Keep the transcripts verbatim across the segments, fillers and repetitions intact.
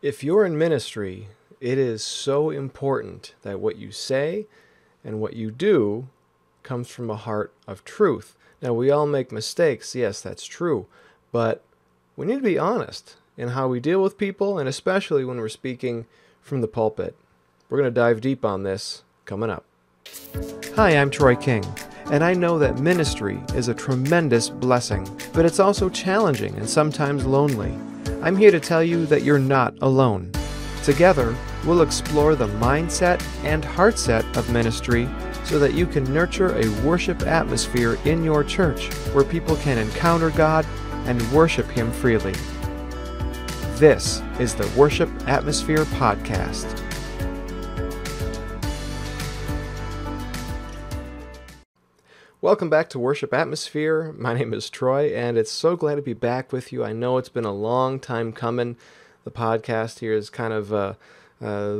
If you're in ministry, it is so important that what you say and what you do comes from a heart of truth. Now, we all make mistakes. Yes, that's true. But we need to be honest in how we deal with people, and especially when we're speaking from the pulpit. We're going to dive deep on this coming up. Hi, I'm Troy King, and I know that ministry is a tremendous blessing, but it's also challenging and sometimes lonely. I'm here to tell you that you're not alone. Together, we'll explore the mindset and heartset of ministry so that you can nurture a worship atmosphere in your church where people can encounter God and worship Him freely. This is the Worship Atmosphere Podcast. Welcome back to Worship Atmosphere. My name is Troy, and it's so glad to be back with you. I know it's been a long time coming. The podcast here has kind of uh, uh,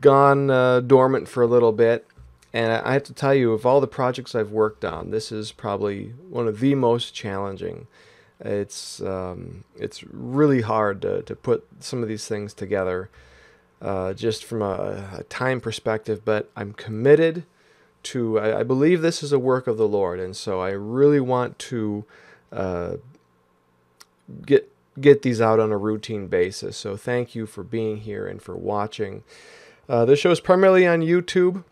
gone uh, dormant for a little bit, and I have to tell you, of all the projects I've worked on, this is probably one of the most challenging. It's um, it's really hard to, to put some of these things together uh, just from a, a time perspective, but I'm committed to, I, I believe this is a work of the Lord, and so I really want to uh, get get these out on a routine basis. So thank you for being here and for watching. Uh, this show is primarily on YouTube.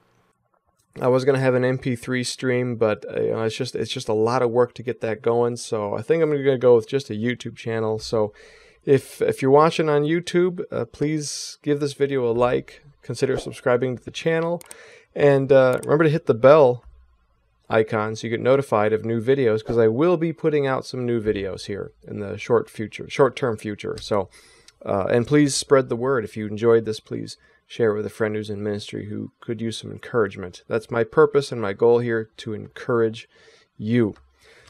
I was going to have an M P three stream, but uh, you know, it's just it's just a lot of work to get that going. So I think I'm going to go with just a YouTube channel. So if if you're watching on YouTube, uh, please give this video a like. Consider subscribing to the channel. And uh, remember to hit the bell icon so you get notified of new videos, because I will be putting out some new videos here in the short future, short-term future. So, uh, and please spread the word. If you enjoyed this, please share it with a friend who's in ministry who could use some encouragement. That's my purpose and my goal here, to encourage you.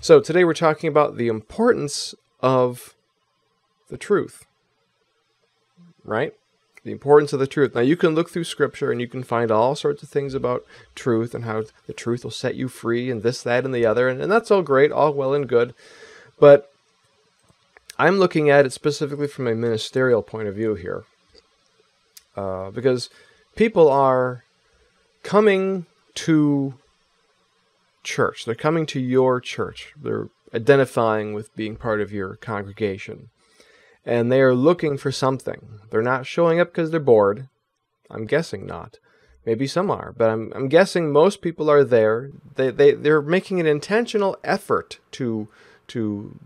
So today we're talking about the importance of the truth, right? The importance of the truth. Now, you can look through Scripture and you can find all sorts of things about truth and how the truth will set you free and this, that, and the other. And, and that's all great, all well and good. But I'm looking at it specifically from a ministerial point of view here. Uh, because people are coming to church. They're coming to your church. They're identifying with being part of your congregation. And they are looking for something. They're not showing up because they're bored. I'm guessing not. Maybe some are, but I'm, I'm guessing most people are there. They, they, they're making an intentional effort to, to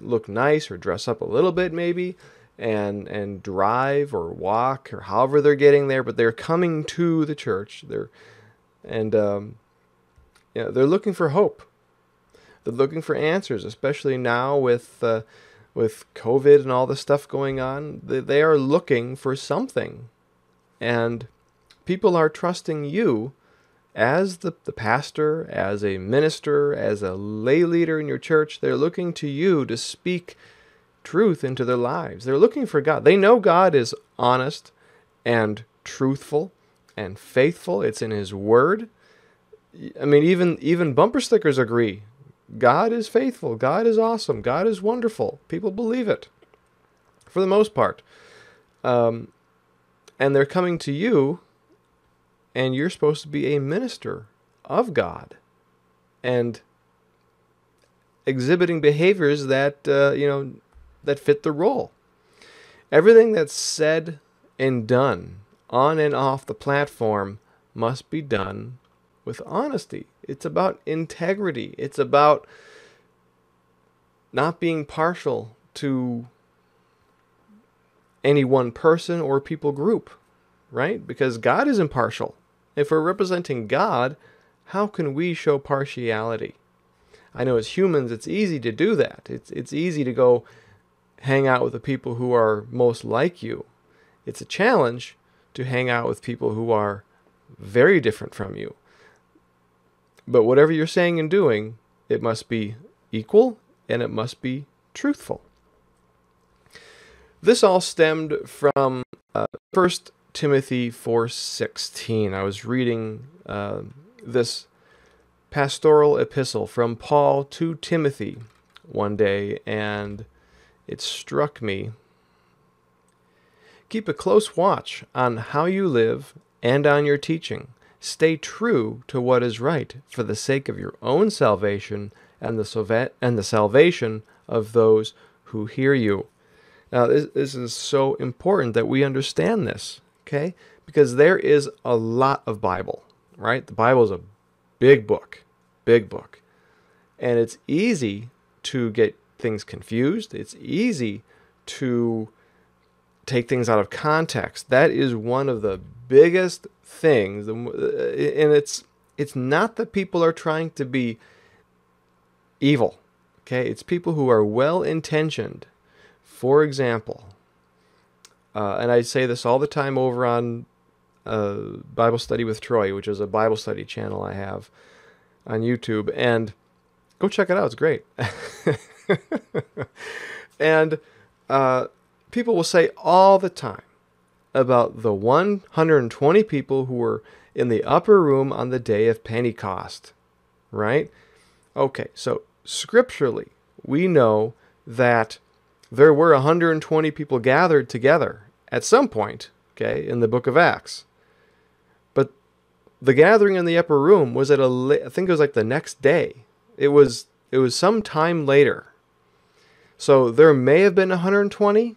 look nice or dress up a little bit maybe, and, and drive or walk or however they're getting there, but they're coming to the church. They're, and um, you know, they're looking for hope. They're looking for answers, especially now with... Uh, With COVID and all the stuff going on, they are looking for something. And people are trusting you as the, the pastor, as a minister, as a lay leader in your church. They're looking to you to speak truth into their lives. They're looking for God. They know God is honest and truthful and faithful. It's in His Word. I mean, even, even bumper stickers agree. God is faithful. God is awesome. God is wonderful. People believe it, for the most part. Um, and they're coming to you, and you're supposed to be a minister of God, and exhibiting behaviors that uh, you know that fit the role. Everything that's said and done on and off the platform must be done with honesty. It's about integrity. It's about not being partial to any one person or people group, right? Because God is impartial. If we're representing God, how can we show partiality? I know as humans, it's easy to do that. It's, it's easy to go hang out with the people who are most like you. It's a challenge to hang out with people who are very different from you. But whatever you're saying and doing, it must be equal and it must be truthful. This all stemmed from uh, First Timothy four sixteen. I was reading uh, this pastoral epistle from Paul to Timothy one day, and it struck me. Keep a close watch on how you live and on your teaching. Stay true to what is right for the sake of your own salvation and the and the salvation of those who hear you. Now, this, this is so important that we understand this, okay? Because there is a lot of Bible, right? The Bible is a big book, big book. And it's easy to get things confused. It's easy to take things out of context. That is one of the biggest things. And it's it's not that people are trying to be evil, okay? It's people who are well-intentioned. For example, uh, and I say this all the time over on uh, Bible Study with Troy, which is a Bible study channel I have on YouTube, and go check it out. It's great. And uh, people will say all the time about the one hundred twenty people who were in the upper room on the day of Pentecost, right? Okay, so scripturally, we know that there were one hundred twenty people gathered together at some point, okay, in the book of Acts. But the gathering in the upper room was at a, I think it was like the next day. It was, it was some time later. So there may have been one hundred twenty,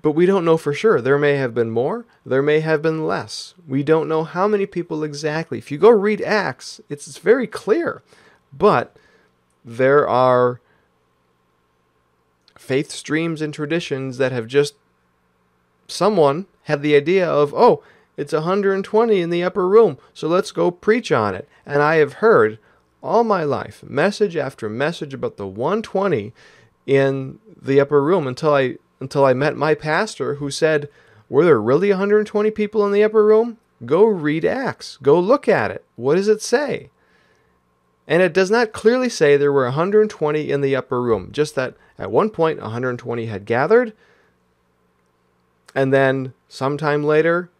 but we don't know for sure. There may have been more. There may have been less. We don't know how many people exactly. If you go read Acts, it's, it's very clear. But there are faith streams and traditions that have just, someone had the idea of, oh, it's one hundred twenty in the upper room, so let's go preach on it. And I have heard all my life, message after message about the one hundred twenty in the upper room until I until I met my pastor, who said, were there really one hundred twenty people in the upper room? Go read Acts. Go look at it. What does it say? And it does not clearly say there were one hundred twenty in the upper room, just that at one point one hundred twenty had gathered, and then sometime later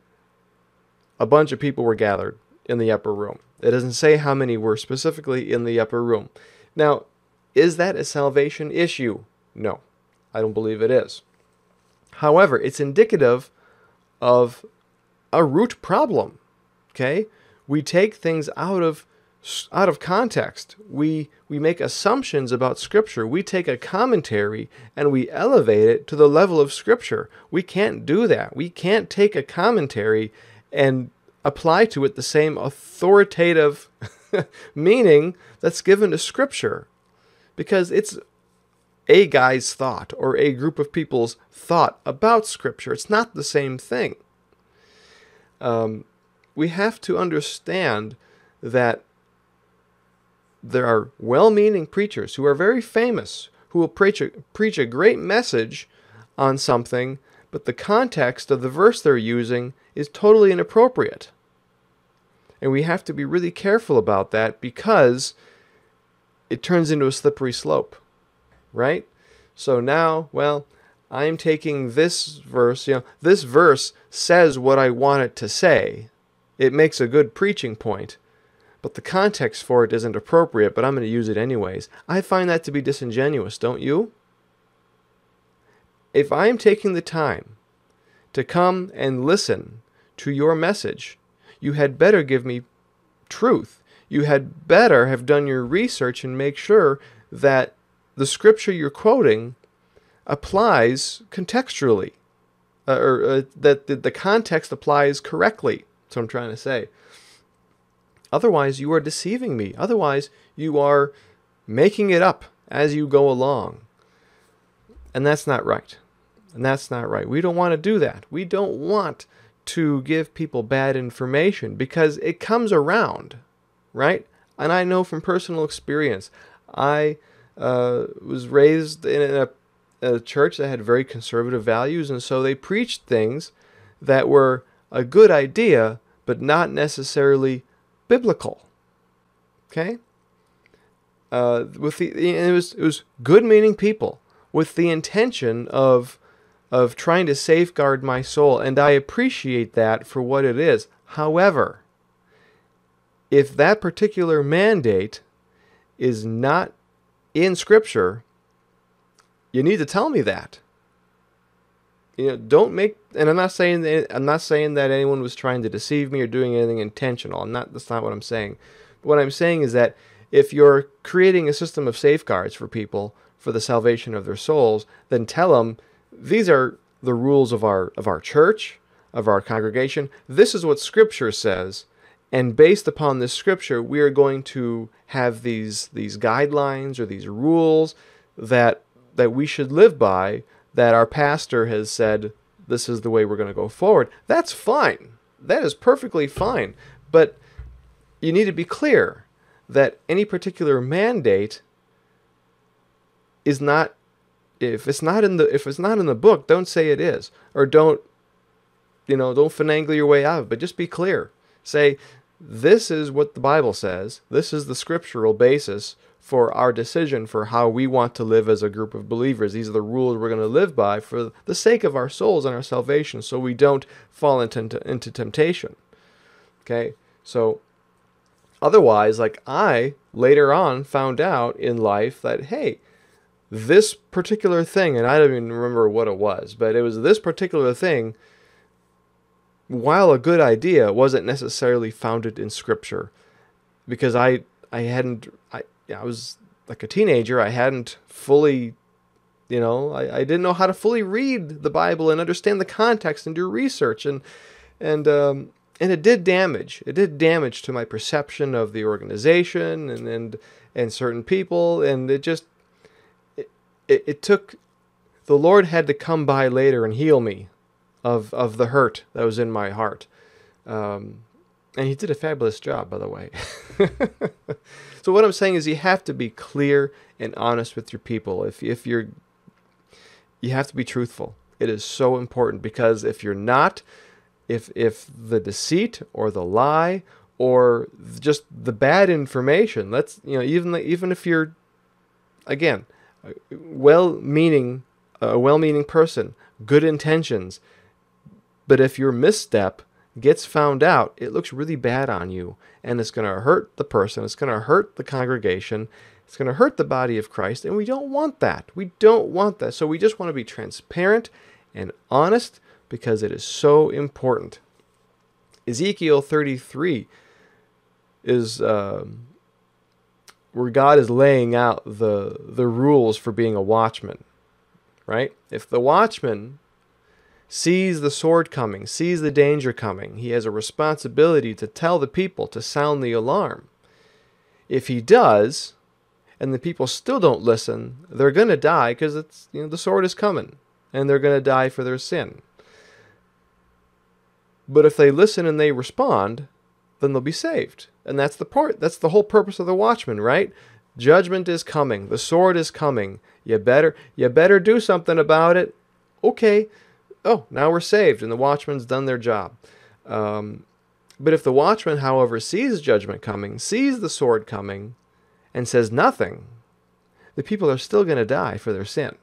a bunch of people were gathered in the upper room. It doesn't say how many were specifically in the upper room. Now, is that a salvation issue? No, I don't believe it is. However, it's indicative of a root problem, okay? We take things out of out of context. We, we make assumptions about Scripture. We take a commentary and we elevate it to the level of Scripture. We can't do that. We can't take a commentary and apply to it the same authoritative meaning that's given to Scripture, because it's a guy's thought or a group of people's thought about Scripture. It's not the same thing. Um, we have to understand that there are well-meaning preachers who are very famous, who will preach a, preach a great message on something, but the context of the verse they're using is totally inappropriate. And we have to be really careful about that, because it turns into a slippery slope, right? So now, well, I'm taking this verse, you know, this verse says what I want it to say. It makes a good preaching point, but the context for it isn't appropriate, but I'm going to use it anyways. I find that to be disingenuous, don't you? If I'm taking the time to come and listen to your message, you had better give me truth. You had better have done your research and make sure that the Scripture you're quoting applies contextually, uh, or uh, that the context applies correctly. That's what I'm trying to say. Otherwise, you are deceiving me. Otherwise, you are making it up as you go along. And that's not right. And that's not right. We don't want to do that. We don't want to give people bad information, because it comes around, right? And I know from personal experience, I uh, was raised in a, a church that had very conservative values, and so they preached things that were a good idea, but not necessarily biblical, okay? Uh, with the it was it was good-meaning people with the intention of of trying to safeguard my soul, and I appreciate that for what it is. However, if that particular mandate is not in Scripture, you need to tell me that. You know, don't make, and I'm not saying that, I'm not saying that anyone was trying to deceive me or doing anything intentional. I'm not, that's not what I'm saying. But what I'm saying is that if you're creating a system of safeguards for people for the salvation of their souls, then tell them these are the rules of our of our church, of our congregation. This is what Scripture says, and based upon this Scripture, we are going to have these these guidelines or these rules that that we should live by. That our pastor has said, this is the way we're going to go forward. That's fine. That is perfectly fine. But you need to be clear that any particular mandate is not, if it's not in the if it's not in the book, don't say it is, or don't, you know, don't finagle your way out of it. But just be clear. Say, this is what the Bible says. This is the scriptural basis for our decision for how we want to live as a group of believers. These are the rules we're going to live by for the sake of our souls and our salvation, so we don't fall into, into temptation. Okay? So, otherwise, like I later on found out in life that, hey, this particular thing, and I don't even remember what it was, but it was this particular thing, while a good idea, wasn't necessarily founded in Scripture. Because I, I hadn't... I, I was like a teenager. I hadn't fully, you know, I, I didn't know how to fully read the Bible and understand the context and do research. And and um, and it did damage. It did damage to my perception of the organization and and, and certain people. And it just, it, it, it took, the Lord had to come by later and heal me of, of the hurt that was in my heart. Um, and he did a fabulous job, by the way. So what I'm saying is, you have to be clear and honest with your people. If if you're, you have to be truthful. It is so important, because if you're not, if if the deceit or the lie or just the bad information, let's you know even even if you're, again, well-meaning, a well-meaning person, good intentions, but if your misstep gets found out, it looks really bad on you, and it's going to hurt the person, it's going to hurt the congregation, it's going to hurt the body of Christ, and we don't want that. We don't want that. So we just want to be transparent and honest, because it is so important. Ezekiel thirty-three is uh, where God is laying out the, the rules for being a watchman, right? If the watchman sees the sword coming, sees the danger coming, he has a responsibility to tell the people to sound the alarm. If he does, and the people still don't listen, they're going to die, because it's, you know, the sword is coming, and they're going to die for their sin. But if they listen and they respond, then they'll be saved. And that's the part, that's the whole purpose of the watchman, right? Judgment is coming. The sword is coming. You better, you better do something about it. Okay. Oh, now we're saved, and the watchman's done their job. Um, but if the watchman, however, sees judgment coming, sees the sword coming, and says nothing, the people are still going to die for their sin,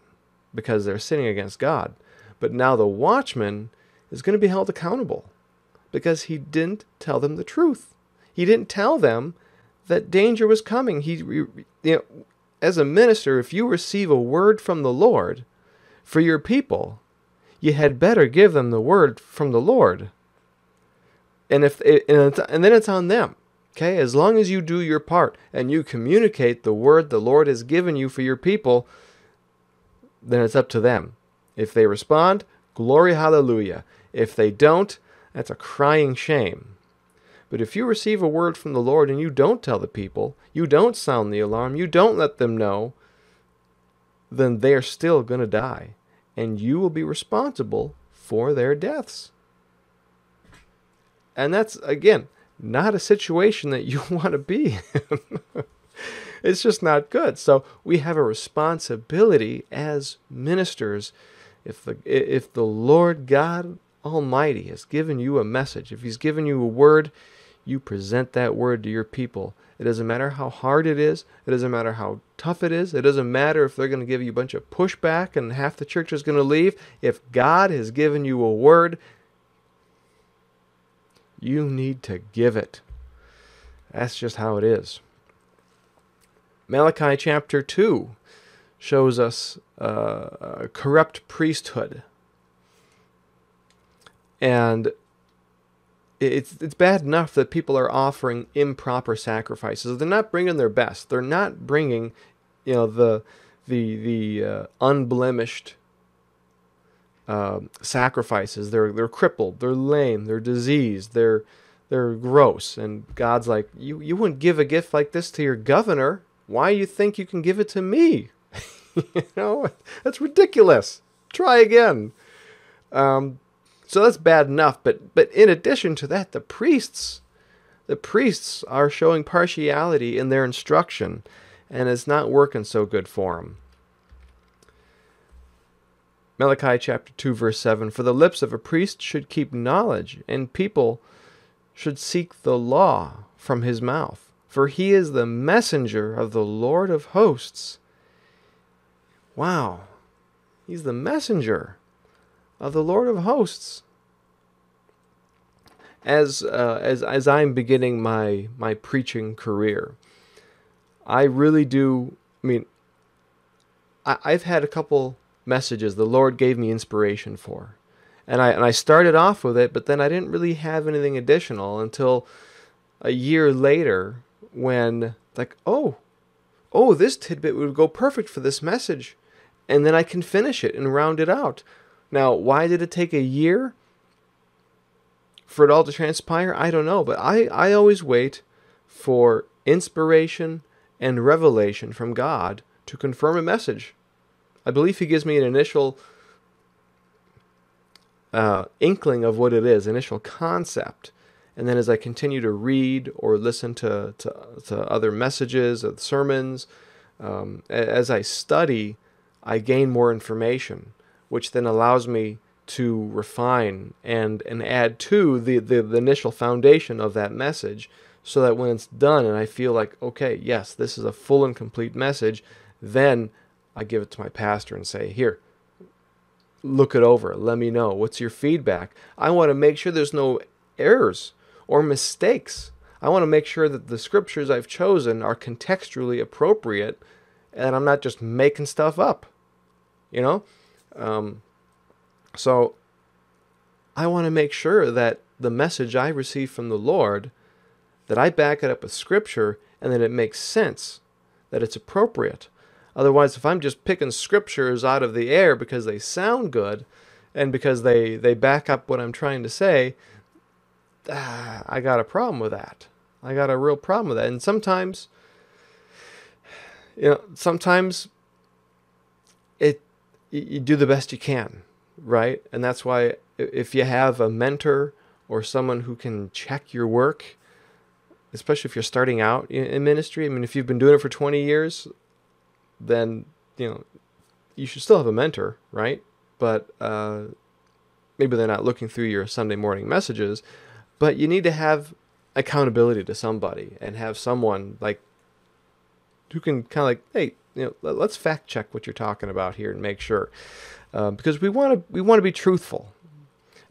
because they're sinning against God. But now the watchman is going to be held accountable, because he didn't tell them the truth. He didn't tell them that danger was coming. He, you know, as a minister, if you receive a word from the Lord for your people, you had better give them the word from the Lord, and if it, and then it's on them. Okay, as long as you do your part and you communicate the word the Lord has given you for your people, then it's up to them. If they respond, glory, hallelujah. If they don't, that's a crying shame. But if you receive a word from the Lord and you don't tell the people, you don't sound the alarm, you don't let them know, then they are still going to die. And you will be responsible for their deaths. And that's, again, not a situation that you want to be in. It's just not good. So we have a responsibility as ministers. If the, if the Lord God Almighty has given you a message, if he's given you a word, you present that word to your people. It doesn't matter how hard it is. It doesn't matter how tough it is. It doesn't matter if they're going to give you a bunch of pushback and half the church is going to leave. If God has given you a word, you need to give it. That's just how it is. Malachi chapter two shows us uh, a corrupt priesthood. And it's it's bad enough that people are offering improper sacrifices. They're not bringing their best. They're not bringing, you know, the the the uh, unblemished uh, sacrifices. They're they're crippled. They're lame. They're diseased. They're they're gross. And God's like, you you wouldn't give a gift like this to your governor. Why you think you can give it to me? You know, that's ridiculous. Try again. Um, so that's bad enough. But but in addition to that, the priests, the priests are showing partiality in their instruction, and it's not working so good for them. Malachi chapter two, verse seven, "For the lips of a priest should keep knowledge, and people should seek the law from his mouth. For he is the messenger of the Lord of hosts." Wow. He's the messenger of the Lord of hosts. As uh, as as I'm beginning my my preaching career, I really do. I mean, I, I've had a couple messages the Lord gave me inspiration for, and I and I started off with it, but then I didn't really have anything additional until a year later, when like, oh, oh, this tidbit would go perfect for this message, and then I can finish it and round it out. Now, why did it take a year for it all to transpire? I don't know, but I, I always wait for inspiration and revelation from God to confirm a message. I believe He gives me an initial uh, inkling of what it is, initial concept. And then as I continue to read or listen to, to, to other messages or sermons, um, as I study, I gain more information, which then allows me to refine and, and add to the, the, the initial foundation of that message, so that when it's done and I feel like, okay, yes, this is a full and complete message, then I give it to my pastor and say, here, look it over. Let me know. What's your feedback? I want to make sure there's no errors or mistakes. I want to make sure that the scriptures I've chosen are contextually appropriate and I'm not just making stuff up, you know? Um, so I want to make sure that the message I receive from the Lord, that I back it up with scripture and that it makes sense, that it's appropriate. Otherwise, if I'm just picking scriptures out of the air because they sound good and because they, they back up what I'm trying to say, ah, I got a problem with that. I got a real problem with that. And sometimes, you know, sometimes it, you do the best you can, right? And that's why if you have a mentor or someone who can check your work, especially if you're starting out in ministry, I mean, if you've been doing it for twenty years, then, you know, you should still have a mentor, right? But uh, maybe they're not looking through your Sunday morning messages, but you need to have accountability to somebody and have someone like who can kind of like, hey, you know, let's fact check what you're talking about here and make sure, uh, because we want to we want to be truthful.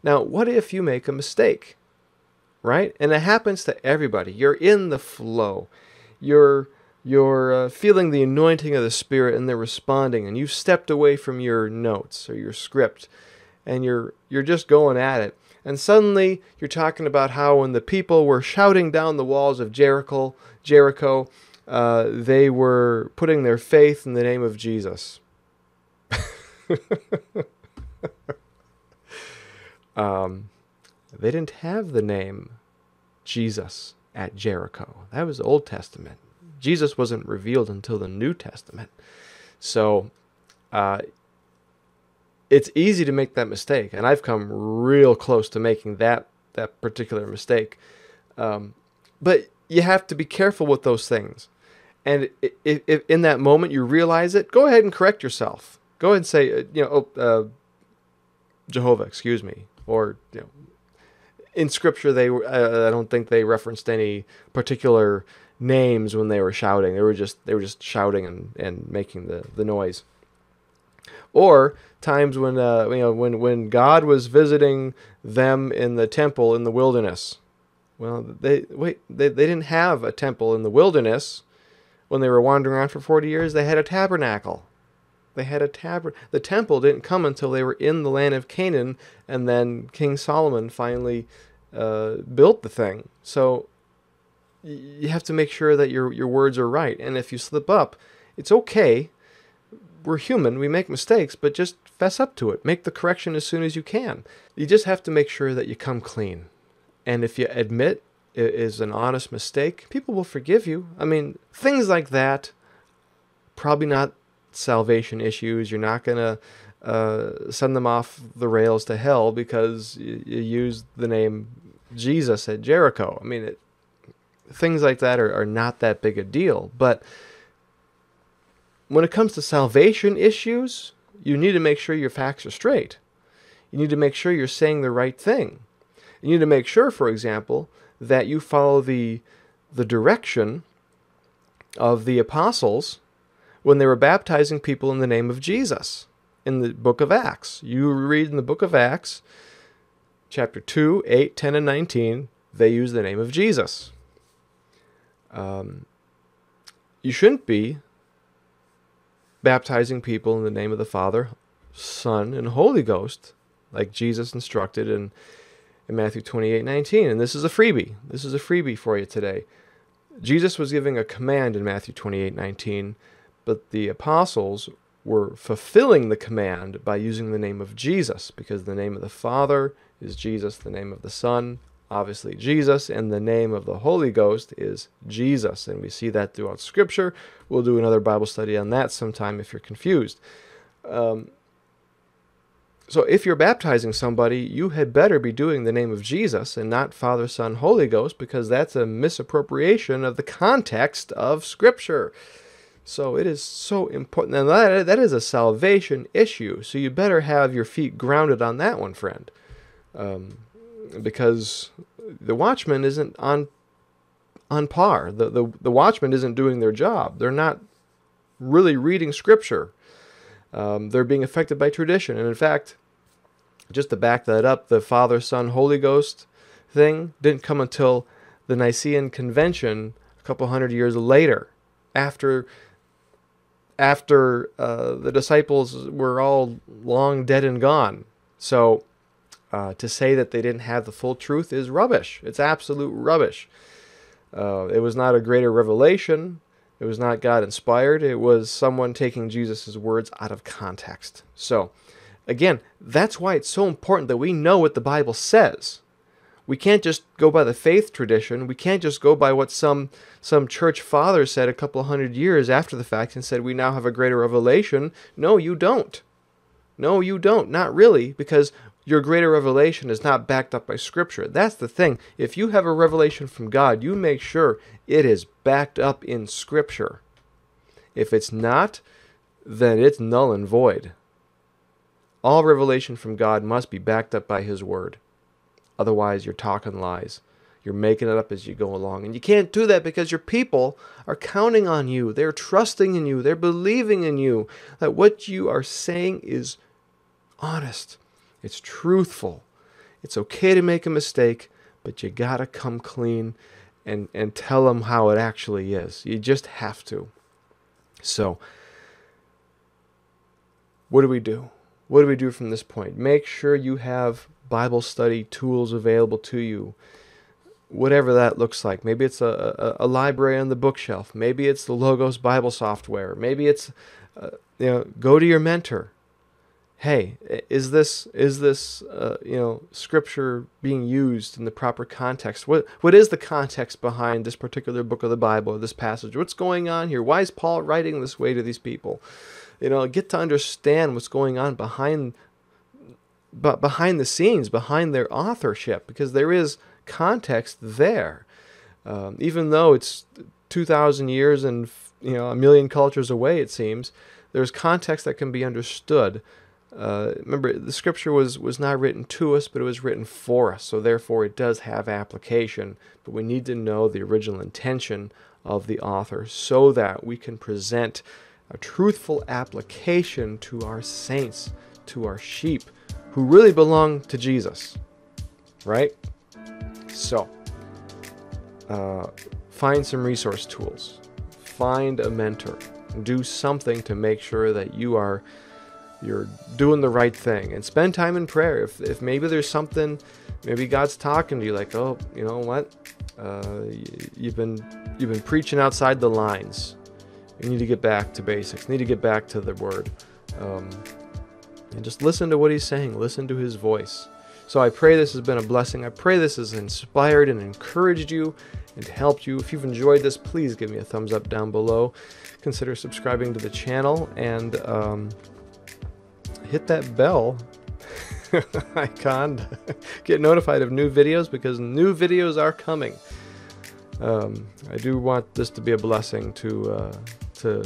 Now, what if you make a mistake, right? And it happens to everybody. You're in the flow, you're you're uh, feeling the anointing of the Spirit, and they're responding, and you've stepped away from your notes or your script, and you're you're just going at it. And suddenly you're talking about how when the people were shouting down the walls of Jericho, Jericho, uh, they were putting their faith in the name of Jesus. um, they didn't have the name Jesus at Jericho. That was the Old Testament. Jesus wasn't revealed until the New Testament. So, uh, it's easy to make that mistake, and I've come real close to making that that particular mistake. Um, but you have to be careful with those things. And if, if in that moment you realize it, go ahead and correct yourself. Go ahead and say, uh, you know, oh, uh, Jehovah, excuse me, or you know, in Scripture they were, uh, I don't think they referenced any particular names when they were shouting. They were just they were just shouting and and making the the noise. Or times when uh, you know when when God was visiting them in the temple in the wilderness. Well, they wait they they didn't have a temple in the wilderness when they were wandering around for forty years. They had a tabernacle, They had a tabernacle. The temple didn't come until they were in the land of Canaan, and then King Solomon finally uh, built the thing. So you have to make sure that your your words are right. And if you slip up, it's okay. We're human. We make mistakes, but just fess up to it. Make the correction as soon as you can. You just have to make sure that you come clean. And if you admit it is an honest mistake, people will forgive you. I mean, things like that, probably not salvation issues. You're not going to uh, send them off the rails to hell because you, you used the name Jesus at Jericho. I mean, it, things like that are, are not that big a deal. But when it comes to salvation issues, you need to make sure your facts are straight. You need to make sure you're saying the right thing. You need to make sure, for example, that you follow the, the direction of the apostles when they were baptizing people in the name of Jesus in the book of Acts. You read in the book of Acts, chapter two, eight, ten, and nineteen, they use the name of Jesus. Um, you shouldn't be baptizing people in the name of the Father, Son, and Holy Ghost, like Jesus instructed in, in Matthew twenty-eight nineteen. And this is a freebie. This is a freebie for you today. Jesus was giving a command in Matthew twenty-eight nineteen, but the apostles were fulfilling the command by using the name of Jesus, because the name of the Father is Jesus, the name of the Son, obviously Jesus, and the name of the Holy Ghost is Jesus. And we see that throughout Scripture. We'll do another Bible study on that sometime if you're confused. Um, so if you're baptizing somebody, you had better be doing the name of Jesus and not Father, Son, Holy Ghost, because that's a misappropriation of the context of Scripture. So it is so important. Now that, that is a salvation issue, so you better have your feet grounded on that one, friend. Um, because the watchman isn't on on par. The, the, the watchman isn't doing their job. They're not really reading Scripture. Um, they're being affected by tradition. And in fact, just to back that up, the Father, Son, Holy Ghost thing didn't come until the Nicene Convention a couple hundred years later, after... after uh, the disciples were all long dead and gone. So uh, to say that they didn't have the full truth is rubbish. It's absolute rubbish. Uh, it was not a greater revelation. It was not God inspired. It was someone taking Jesus' words out of context. So again, that's why it's so important that we know what the Bible says. We can't just go by the faith tradition. We can't just go by what some some church father said a couple hundred years after the fact and said, we now have a greater revelation. No, you don't. No, you don't. Not really, because your greater revelation is not backed up by Scripture. That's the thing. If you have a revelation from God, you make sure it is backed up in Scripture. If it's not, then it's null and void. All revelation from God must be backed up by His Word. Otherwise, you're talking lies. You're making it up as you go along. And you can't do that because your people are counting on you. They're trusting in you. They're believing in you. That what you are saying is honest. It's truthful. It's okay to make a mistake, but you got to come clean and, and tell them how it actually is. You just have to. So, what do we do? What do we do from this point? Make sure you have Bible study tools available to you, whatever that looks like. Maybe it's a, a, a library on the bookshelf. Maybe it's the Logos Bible software. Maybe it's, uh, you know, go to your mentor. Hey, is this, is this uh, you know, Scripture being used in the proper context? What, what is the context behind this particular book of the Bible, or this passage? What's going on here? Why is Paul writing this way to these people? You know, get to understand what's going on behind But behind the scenes, behind their authorship, because there is context there. Um, even though it's two thousand years and, you know, a million cultures away, it seems, there's context that can be understood. Uh, remember, the Scripture was, was not written to us, but it was written for us, so therefore it does have application. But we need to know the original intention of the author so that we can present a truthful application to our saints, to our sheep, who really belong to Jesus, right? So, uh, find some resource tools. Find a mentor. do something to make sure that you are you're doing the right thing, and spend time in prayer. If, if maybe there's something, maybe God's talking to you, like, oh, you know what, uh, you've been you've been preaching outside the lines. You need to get back to basics. You need to get back to the Word, um, and just listen to what He's saying. Listen to His voice. So I pray this has been a blessing. I pray this has inspired and encouraged you and helped you. If you've enjoyed this, please give me a thumbs up down below. Consider subscribing to the channel and um, hit that bell icon to get notified of new videos, because new videos are coming. Um, I do want this to be a blessing to uh, to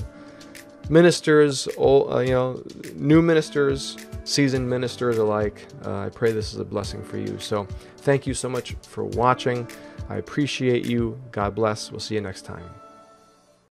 ministers, old, uh, you know, new ministers, seasoned ministers alike. Uh, I pray this is a blessing for you. So thank you so much for watching. I appreciate you. God bless. We'll see you next time.